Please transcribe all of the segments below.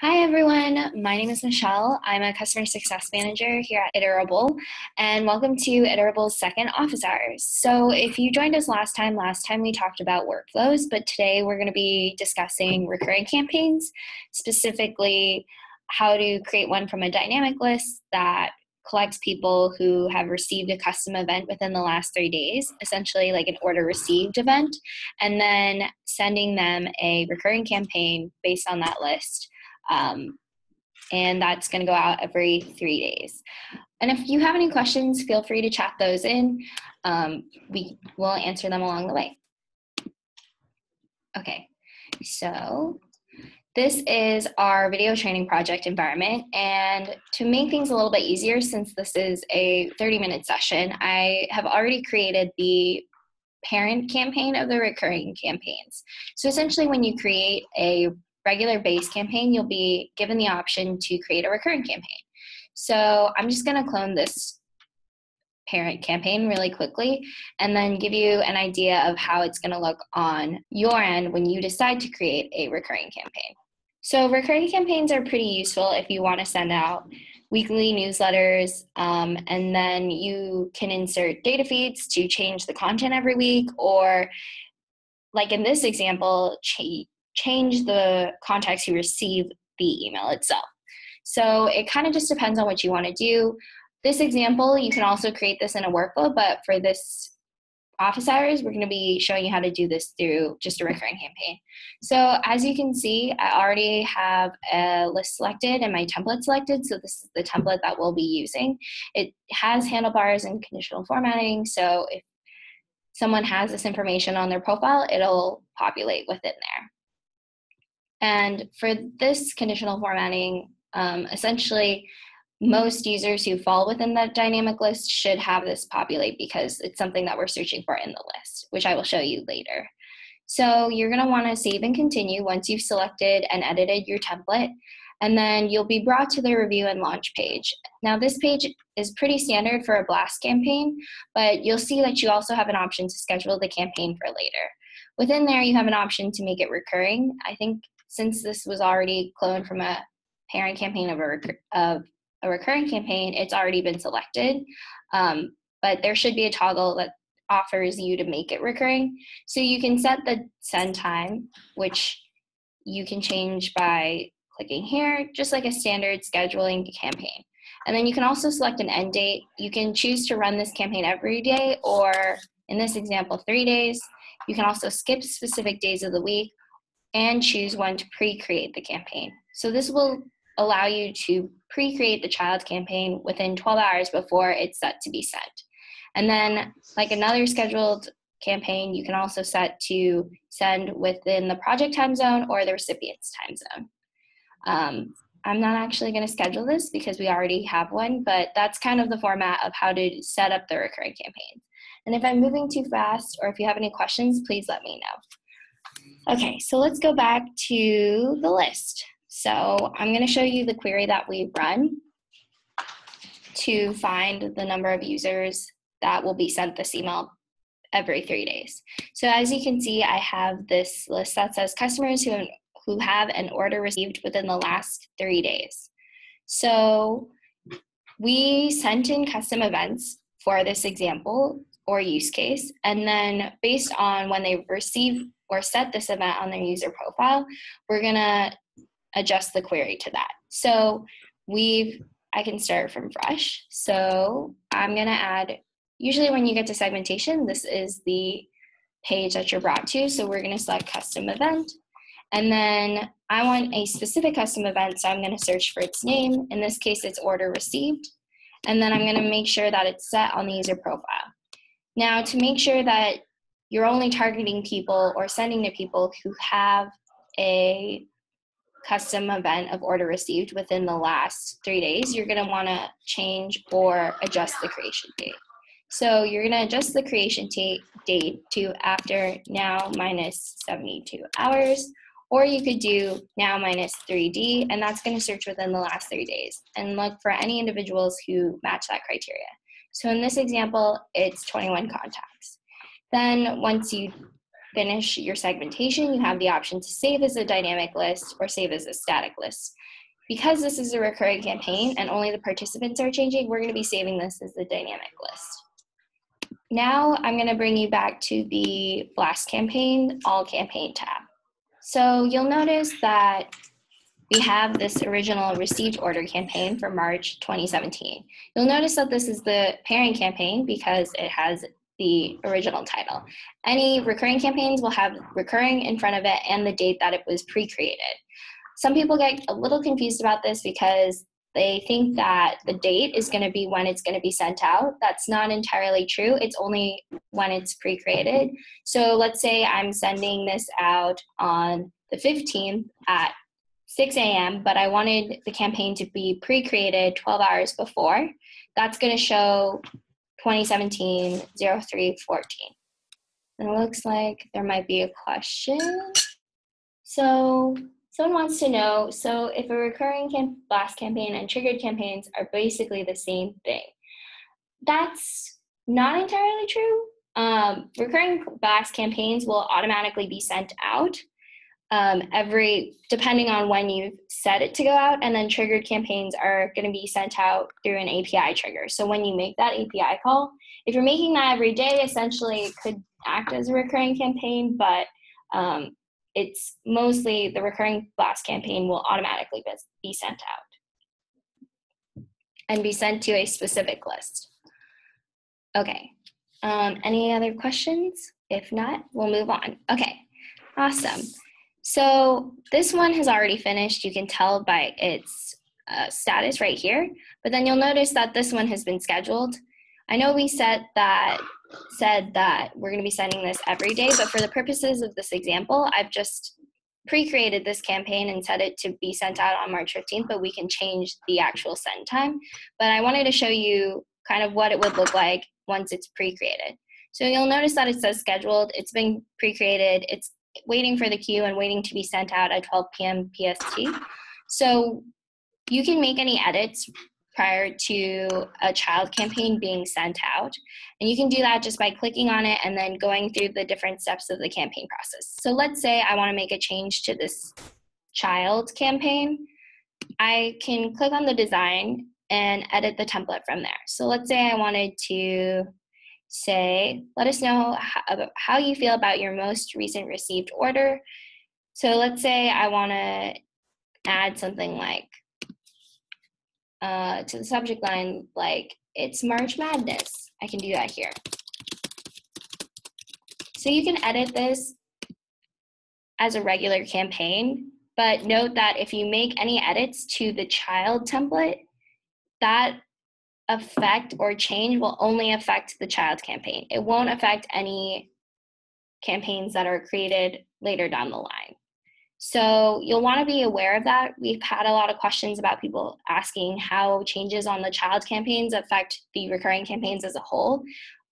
Hi everyone, my name is Michelle. I'm a customer success manager here at Iterable, and welcome to Iterable's second office hours. So if you joined us last time we talked about workflows, but today we're going to be discussing recurring campaigns, specifically how to create one from a dynamic list that collects people who have received a custom event within the last 3 days, essentially like an order received event, and then sending them a recurring campaign based on that list. And that's going to go out every 3 days. And if you have any questions, feel free to chat those in. We will answer them along the way. Okay, so this is our video training project environment, and to make things a little bit easier, since this is a 30-minute session, I have already created the parent campaign of the recurring campaigns. So essentially when you create a regular base campaign, you'll be given the option to create a recurring campaign. So I'm just going to clone this parent campaign really quickly and then give you an idea of how it's going to look on your end when you decide to create a recurring campaign. So recurring campaigns are pretty useful if you want to send out weekly newsletters, and then you can insert data feeds to change the content every week, or like in this example, change the contacts who receive the email itself. So it kind of just depends on what you want to do. This example, you can also create this in a workflow, but for this office hours, we're going to be showing you how to do this through just a recurring campaign. So as you can see, I already have a list selected and my template selected. So this is the template that we'll be using. It has handlebars and conditional formatting. So if someone has this information on their profile, it'll populate within there. And for this conditional formatting, essentially most users who fall within that dynamic list should have this populate, because it's something that we're searching for in the list, which I will show you later. So you're going to want to save and continue once you've selected and edited your template, and then you'll be brought to the review and launch page. Now this page is pretty standard for a blast campaign, but you'll see that you also have an option to schedule the campaign for later. Within there, you have an option to make it recurring. I think since this was already cloned from a parent campaign of a recurring campaign, it's already been selected, but there should be a toggle that offers you to make it recurring. So you can set the send time, which you can change by clicking here, just like a standard scheduling campaign. And then you can also select an end date. You can choose to run this campaign every day, or in this example, 3 days. You can also skip specific days of the week and choose one to pre-create the campaign. So this will allow you to pre-create the child campaign within 12 hours before it's set to be sent. And then, like another scheduled campaign, you can also set to send within the project time zone or the recipient's time zone. I'm not actually going to schedule this because we already have one, but that's kind of the format of how to set up the recurring campaigns. And if I'm moving too fast or if you have any questions, please let me know. Okay, so let's go back to the list. So I'm going to show you the query that we run to find the number of users that will be sent this email every 3 days. So as you can see, I have this list that says customers who have an order received within the last 3 days. So we sent in custom events for this example or use case, and then based on when they receive or set this event on their user profile, we're gonna adjust the query to that. So I can start from fresh. So I'm gonna add, usually when you get to segmentation, this is the page that you're brought to. So we're gonna select custom event. And then I want a specific custom event, so I'm gonna search for its name. In this case, it's order received. And then I'm gonna make sure that it's set on the user profile. Now, to make sure that you're only targeting people or sending to people who have a custom event of order received within the last 3 days, you're going to want to change or adjust the creation date. So you're going to adjust the creation date to after now minus 72 hours, or you could do now minus 3D, and that's going to search within the last 3 days and look for any individuals who match that criteria. So in this example, it's 21 contacts. Then once you finish your segmentation, you have the option to save as a dynamic list or save as a static list. Because this is a recurring campaign and only the participants are changing, we're going to be saving this as the dynamic list. Now I'm going to bring you back to the last campaign, All Campaign tab. So you'll notice that we have this original received order campaign for March 2017. You'll notice that this is the parent campaign because it has the original title. Any recurring campaigns will have recurring in front of it and the date that it was pre-created. Some people get a little confused about this because they think that the date is going to be when it's going to be sent out. That's not entirely true. It's only when it's pre-created. So let's say I'm sending this out on the 15th at 6 a.m., but I wanted the campaign to be pre-created 12 hours before. That's going to show 2017-03-14. And it looks like there might be a question. So someone wants to know, so if a recurring blast campaign and triggered campaigns are basically the same thing. That's not entirely true. Recurring blast campaigns will automatically be sent out depending on when you've set it to go out, and then triggered campaigns are going to be sent out through an API trigger. So when you make that API call, if you're making that every day, essentially it could act as a recurring campaign, but it's mostly the recurring blast campaign will automatically be sent out and be sent to a specific list. Okay, any other questions? If not, we'll move on. Okay, awesome. So this one has already finished. You can tell by its status right here, but then you'll notice that this one has been scheduled. I know we said that we're going to be sending this every day, but for the purposes of this example, I've just pre-created this campaign and set it to be sent out on March 15th, but we can change the actual send time. But I wanted to show you kind of what it would look like once it's pre-created. So you'll notice that it says scheduled, it's been pre-created, it's waiting for the queue and waiting to be sent out at 12 p.m. PST. So you can make any edits prior to a child campaign being sent out. And you can do that just by clicking on it and then going through the different steps of the campaign process. So let's say I want to make a change to this child campaign. I can click on the design and edit the template from there. So let's say I wanted to say, let us know how you feel about your most recent received order. So let's say I want to add something like to the subject line, like it's March Madness. I can do that here. So you can edit this as a regular campaign, but note that if you make any edits to the child template, that affect or change will only affect the child campaign. It won't affect any campaigns that are created later down the line. So you'll want to be aware of that. We've had a lot of questions about people asking how changes on the child campaigns affect the recurring campaigns as a whole.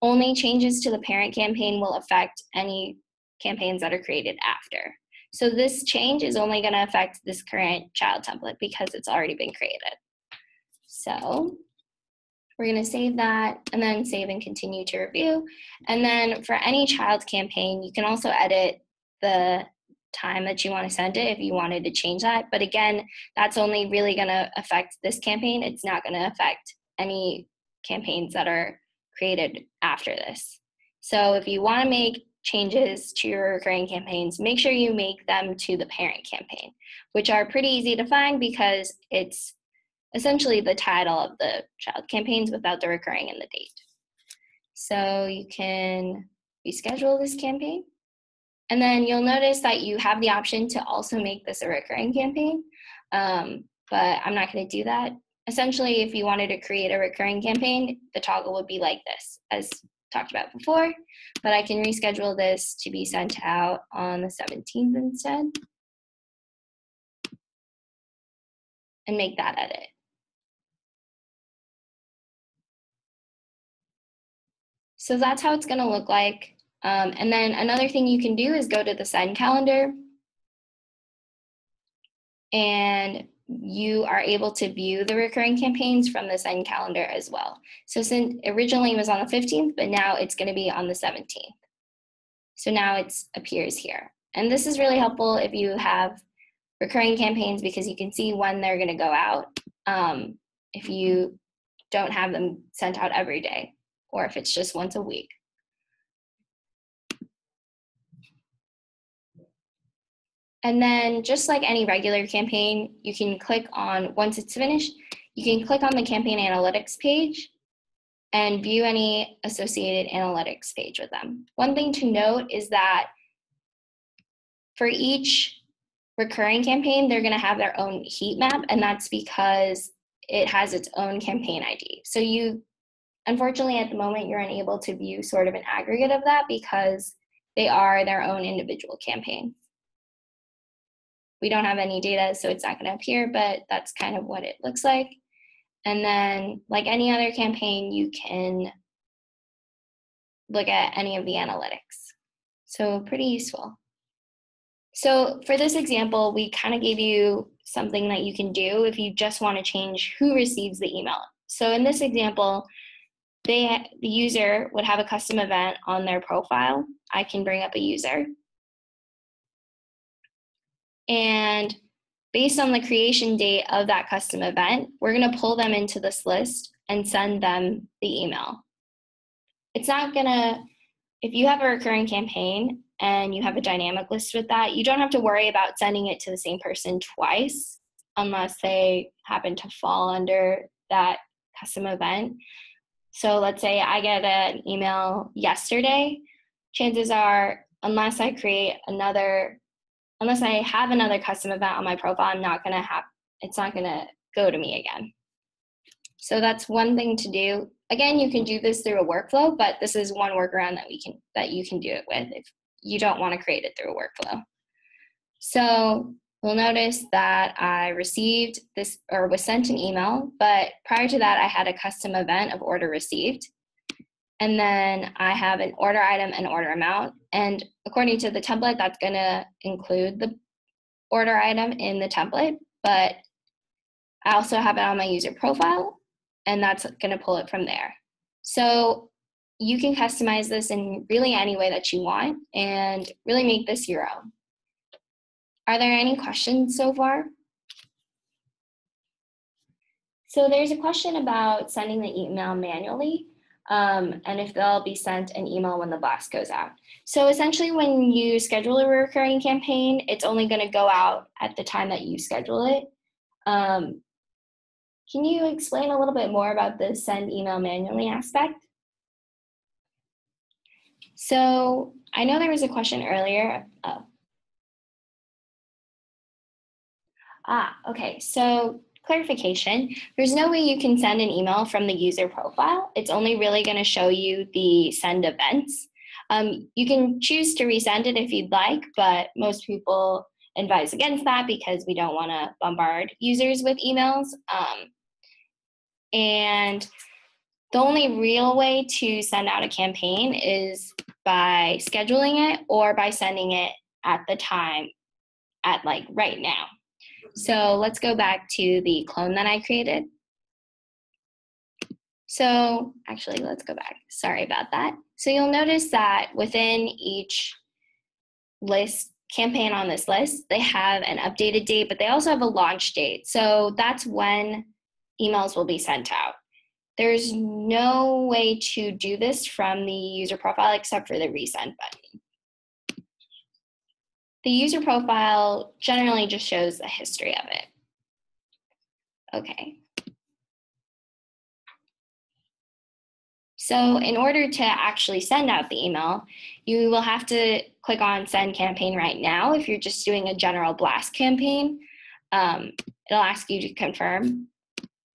Only changes to the parent campaign will affect any campaigns that are created after. So this change is only going to affect this current child template because it's already been created. So we're going to save that and then save and continue to review. And then for any child campaign, you can also edit the time that you want to send it if you wanted to change that. But again, that's only really going to affect this campaign. It's not going to affect any campaigns that are created after this. So if you want to make changes to your recurring campaigns, make sure you make them to the parent campaign, which are pretty easy to find because it's essentially the title of the child campaigns without the recurring and the date. So you can reschedule this campaign. And then you'll notice that you have the option to also make this a recurring campaign, but I'm not going to do that. Essentially, if you wanted to create a recurring campaign, the toggle would be like this, as talked about before, but I can reschedule this to be sent out on the 17th instead and make that edit. So that's how it's going to look like. And then another thing you can do is go to the send calendar, and you are able to view the recurring campaigns from the send calendar as well. So since originally it was on the 15th, but now it's going to be on the 17th. So now it appears here. And this is really helpful if you have recurring campaigns because you can see when they're going to go out if you don't have them sent out every day or if it's just once a week. And then just like any regular campaign, you can click on, once it's finished, you can click on the campaign analytics page and view any associated analytics page with them. One thing to note is that for each recurring campaign, they're going to have their own heat map, and that's because it has its own campaign ID. So you, unfortunately, at the moment, you're unable to view sort of an aggregate of that because they are their own individual campaign. We don't have any data, so it's not going to appear, but that's kind of what it looks like. And then, like any other campaign, you can look at any of the analytics. So pretty useful. So for this example, we kind of gave you something that you can do if you just want to change who receives the email. So in this example, the user would have a custom event on their profile. I can bring up a user. And based on the creation date of that custom event, we're going to pull them into this list and send them the email. It's not going to, if you have a recurring campaign, and you have a dynamic list with that, you don't have to worry about sending it to the same person twice unless they happen to fall under that custom event. So let's say I get an email yesterday. Chances are, unless I create another, unless I have another custom event on my profile, I'm not gonna have, it's not gonna go to me again. So that's one thing to do. Again, you can do this through a workflow, but this is one workaround that you can do it with if you don't want to create it through a workflow. So we'll notice that I received this or was sent an email, but prior to that I had a custom event of order received. And then I have an order item and order amount. And according to the template, that's going to include the order item in the template, but I also have it on my user profile, and that's going to pull it from there. So you can customize this in really any way that you want and really make this your own. Are there any questions so far? So there's a question about sending the email manually and if they'll be sent an email when the blast goes out. So essentially when you schedule a recurring campaign, it's only going to go out at the time that you schedule it. Can you explain a little bit more about the send email manually aspect? So I know there was a question earlier. Oh. Okay, so clarification. There's no way you can send an email from the user profile. It's only really going to show you the send events. You can choose to resend it if you'd like, but most people advise against that because we don't want to bombard users with emails. And the only real way to send out a campaign is by scheduling it or by sending it at the time, at like right now. So let's go back to the clone that I created. So actually, let's go back. Sorry about that. So you'll notice that within each list, campaign on this list, they have an updated date, but they also have a launch date. So that's when emails will be sent out. There's no way to do this from the user profile except for the resend button. The user profile generally just shows the history of it. Okay. So in order to actually send out the email, you will have to click on Send Campaign Right Now if you're just doing a general blast campaign. It'll ask you to confirm.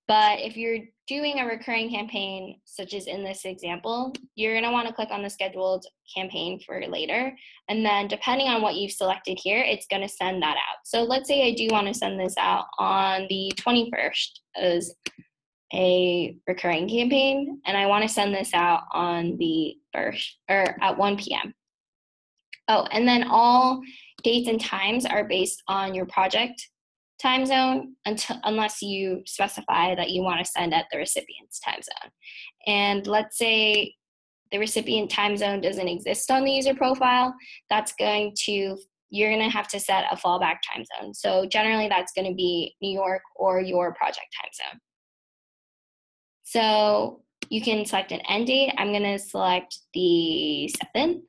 But if you're doing a recurring campaign, such as in this example, you're going to want to click on the scheduled campaign for later. And then depending on what you've selected here, it's going to send that out. So let's say I do want to send this out on the 21st as a recurring campaign, and I want to send this out on the 1st or at 1 p.m. Oh, and then all dates and times are based on your project time zone unless you specify that you want to send at the recipient's time zone. And let's say the recipient time zone doesn't exist on the user profile, you're going to have to set a fallback time zone. So generally that's going to be New York or your project time zone. So you can select an end date. I'm going to select the 7th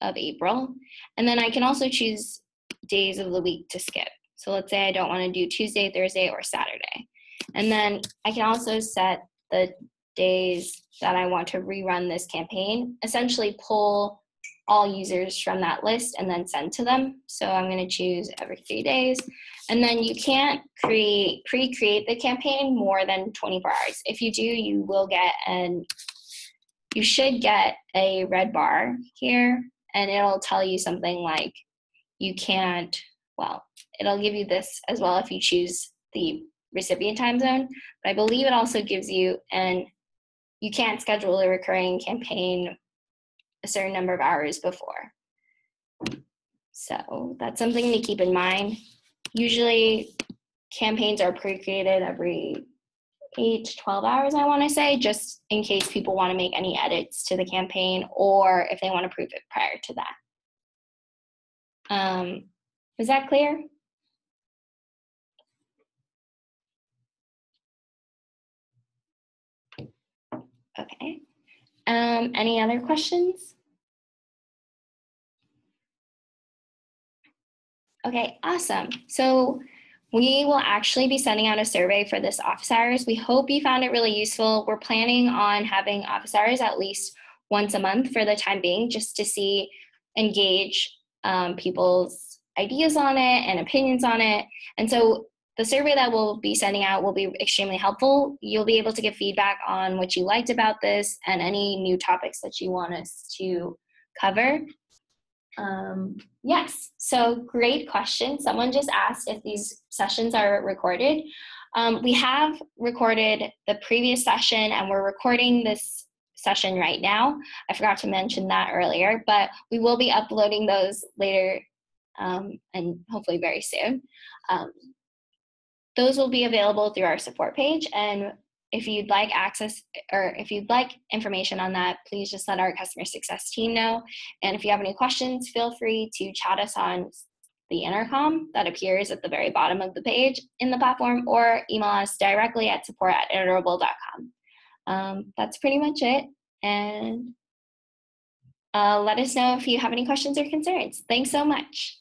of April. And then I can also choose days of the week to skip. So let's say I don't want to do Tuesday, Thursday, or Saturday. And then I can also set the days that I want to rerun this campaign, essentially pull all users from that list and then send to them. So I'm going to choose every 3 days. And then you can't pre-create the campaign more than 24 hours. If you do, you will get you should get a red bar here, and it'll tell you something like you can't, well, it'll give you this as well if you choose the recipient time zone, but I believe it also gives you you can't schedule a recurring campaign a certain number of hours before. So that's something to keep in mind. Usually campaigns are pre-created every 8 to 12 hours, I want to say, just in case people want to make any edits to the campaign or if they want to prove it prior to that. Was that clear? Okay. Any other questions? Okay, awesome. So we will actually be sending out a survey for this office hours. We hope you found it really useful. We're planning on having office hours at least once a month for the time being, just to see, engage people's ideas on it and opinions on it. And so the survey that we'll be sending out will be extremely helpful. You'll be able to give feedback on what you liked about this and any new topics that you want us to cover. Yes, so great question. Someone just asked if these sessions are recorded. We have recorded the previous session and we're recording this session right now. I forgot to mention that earlier, but we will be uploading those later and hopefully very soon. Those will be available through our support page, and if you'd like access or if you'd like information on that, please just let our customer success team know. And if you have any questions, feel free to chat us on the intercom that appears at the very bottom of the page in the platform, or email us directly at support@iterable.com. That's pretty much it, and let us know if you have any questions or concerns. Thanks so much.